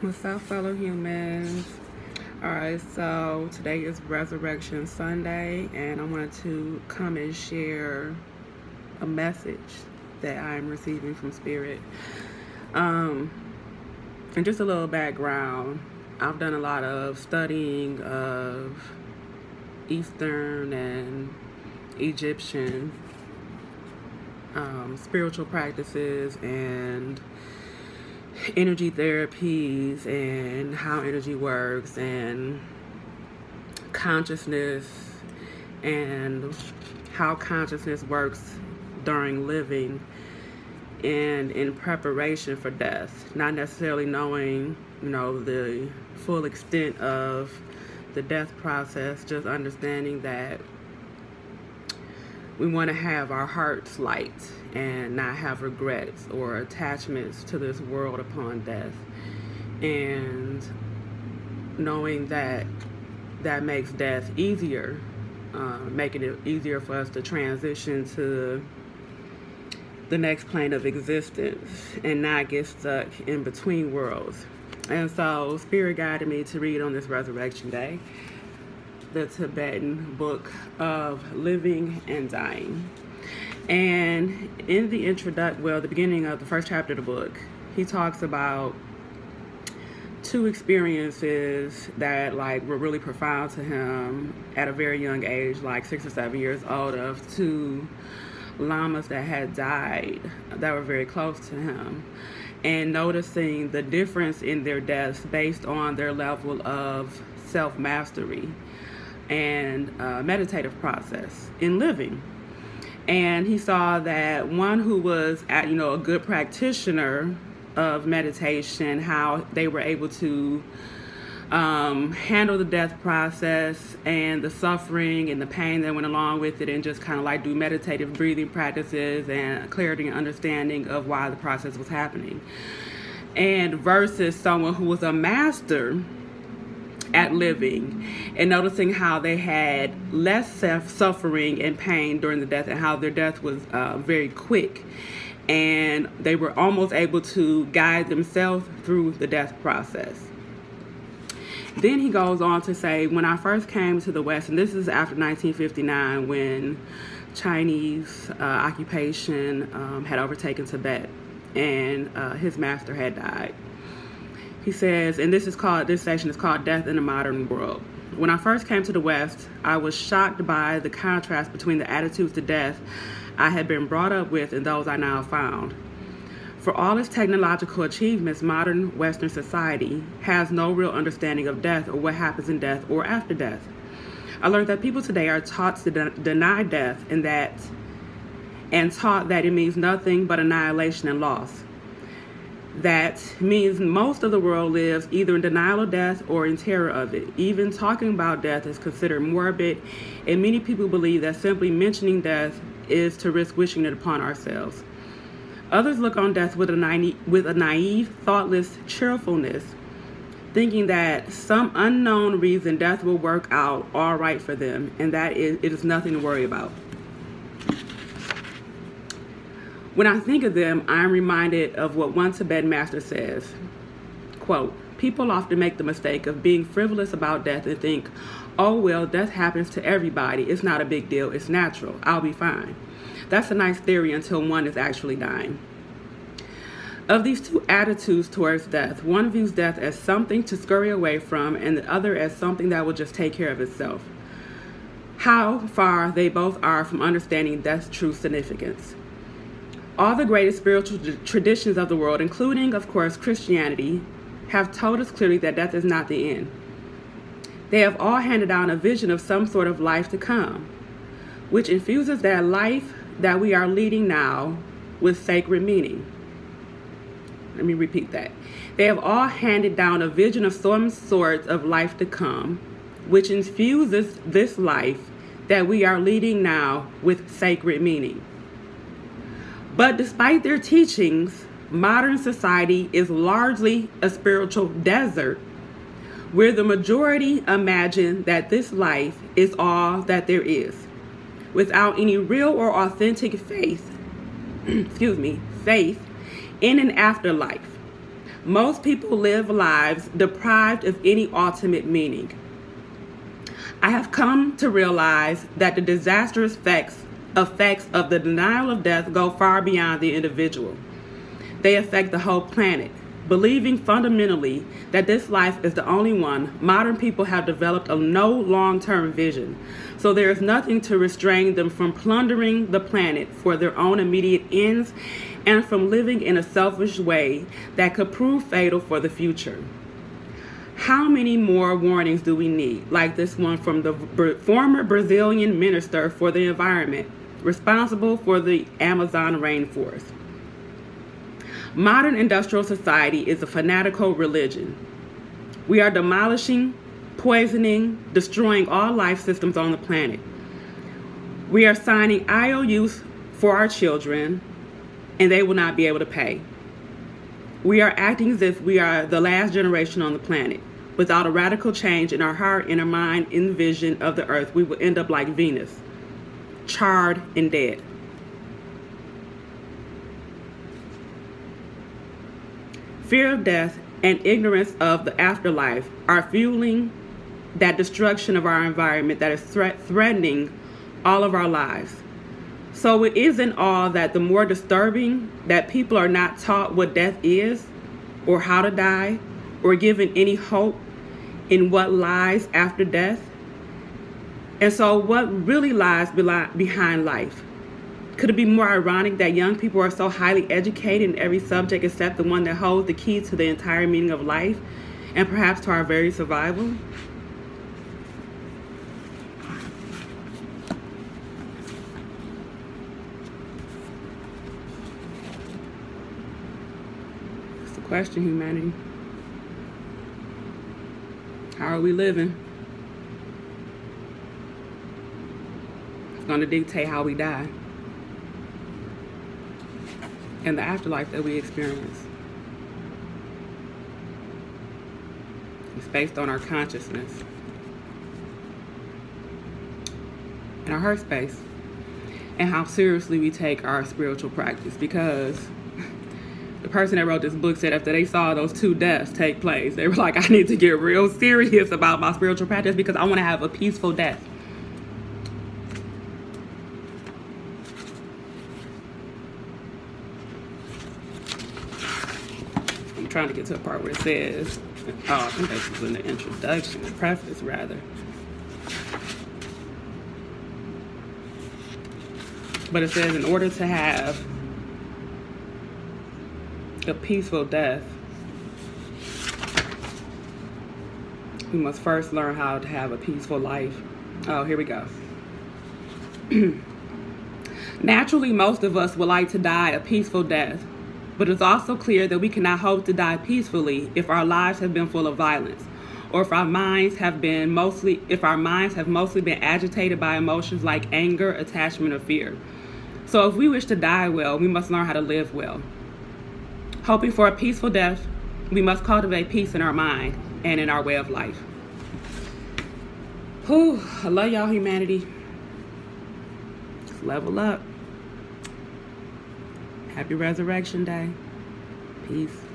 What's up, fellow humans? All right, so today is Resurrection Sunday, and I wanted to come and share a message that I'm receiving from Spirit. And just a little background, I've done a lot of studying of Eastern and Egyptian spiritual practices and energy therapies and how energy works and consciousness and how consciousness works during living and in preparation for death, not necessarily knowing, you know, the full extent of the death process, just understanding that we want to have our hearts light and not have regrets or attachments to this world upon death. And knowing that that makes death easier, making it easier for us to transition to the next plane of existence and not get stuck in between worlds. And so Spirit guided me to read on this Resurrection Day the Tibetan Book of Living and Dying. And in the the beginning of the first chapter of the book, he talks about two experiences that were really profound to him at a very young age, like 6 or 7 years old, of two llamas that had died that were very close to him, and noticing the difference in their deaths based on their level of self-mastery and meditative process in living. And he saw that one who was a good practitioner of meditation, how they were able to handle the death process and the suffering and the pain that went along with it, and just kind of do meditative breathing practices and clarity and understanding of why the process was happening, and versus someone who was a master at living and noticing how they had less suffering and pain during the death, and how their death was very quick, and they were almost able to guide themselves through the death process. Then he goes on to say, when I first came to the West, and this is after 1959 when Chinese occupation had overtaken Tibet, and his master had died. He says, and this section is called Death in the Modern World. When I first came to the West, I was shocked by the contrast between the attitudes to death I had been brought up with and those I now found. For all its technological achievements, modern Western society has no real understanding of death or what happens in death or after death. I learned that people today are taught to deny death, and taught that it means nothing but annihilation and loss. That means most of the world lives either in denial of death or in terror of it. Even talking about death is considered morbid, and many people believe that simply mentioning death is to risk wishing it upon ourselves. Others look on death with a naive, thoughtless cheerfulness, thinking that some unknown reason death will work out all right for them, and that it is nothing to worry about. When I think of them, I am reminded of what one Tibetan master says, quote, people often make the mistake of being frivolous about death and think, oh, well, death happens to everybody. It's not a big deal. It's natural. I'll be fine. That's a nice theory until one is actually dying. Of these two attitudes towards death, one views death as something to scurry away from and the other as something that will just take care of itself. How far they both are from understanding death's true significance. All the greatest spiritual traditions of the world, including, of course, Christianity, have told us clearly that death is not the end. They have all handed down a vision of some sort of life to come, which infuses that life that we are leading now with sacred meaning. Let me repeat that. They have all handed down a vision of some sort of life to come, which infuses this life that we are leading now with sacred meaning. But despite their teachings, modern society is largely a spiritual desert where the majority imagine that this life is all that there is, without any real or authentic faith in an afterlife. Most people live lives deprived of any ultimate meaning. I have come to realize that the disastrous effects of the denial of death go far beyond the individual. They affect the whole planet. Believing fundamentally that this life is the only one, modern people have developed a no long-term vision. So there is nothing to restrain them from plundering the planet for their own immediate ends and from living in a selfish way that could prove fatal for the future. How many more warnings do we need, like this one from the former Brazilian minister for the environment, responsible for the Amazon rainforest? Modern industrial society is a fanatical religion. We are demolishing, poisoning, destroying all life systems on the planet. We are signing IOUs for our children, and they will not be able to pay. We are acting as if we are the last generation on the planet. Without a radical change in our heart, inner mind, and vision of the earth, we will end up like Venus, charred and dead. Fear of death and ignorance of the afterlife are fueling that destruction of our environment that is threatening all of our lives. So it isn't all that the more disturbing that people are not taught what death is or how to die or given any hope in what lies after death. And so what really lies behind life? Could it be more ironic that young people are so highly educated in every subject except the one that holds the key to the entire meaning of life and perhaps to our very survival? That's the question, humanity. How are we living? It's going to dictate how we die and the afterlife that we experience. It's based on our consciousness and our heart space and how seriously we take our spiritual practice, because the person that wrote this book said after they saw those two deaths take place, they were like, I need to get real serious about my spiritual practice because I want to have a peaceful death. Trying to get to a part where it says, oh, I think this was in the introduction, the preface rather. But it says, in order to have a peaceful death, we must first learn how to have a peaceful life. Oh, here we go. Naturally, most of us would like to die a peaceful death. But it's also clear that we cannot hope to die peacefully if our lives have been full of violence, or if our minds have mostly been agitated by emotions like anger, attachment, or fear. So if we wish to die well, we must learn how to live well. Hoping for a peaceful death, we must cultivate peace in our mind and in our way of life. Whew, I love y'all, humanity. Let's level up. Happy Resurrection Day. Peace.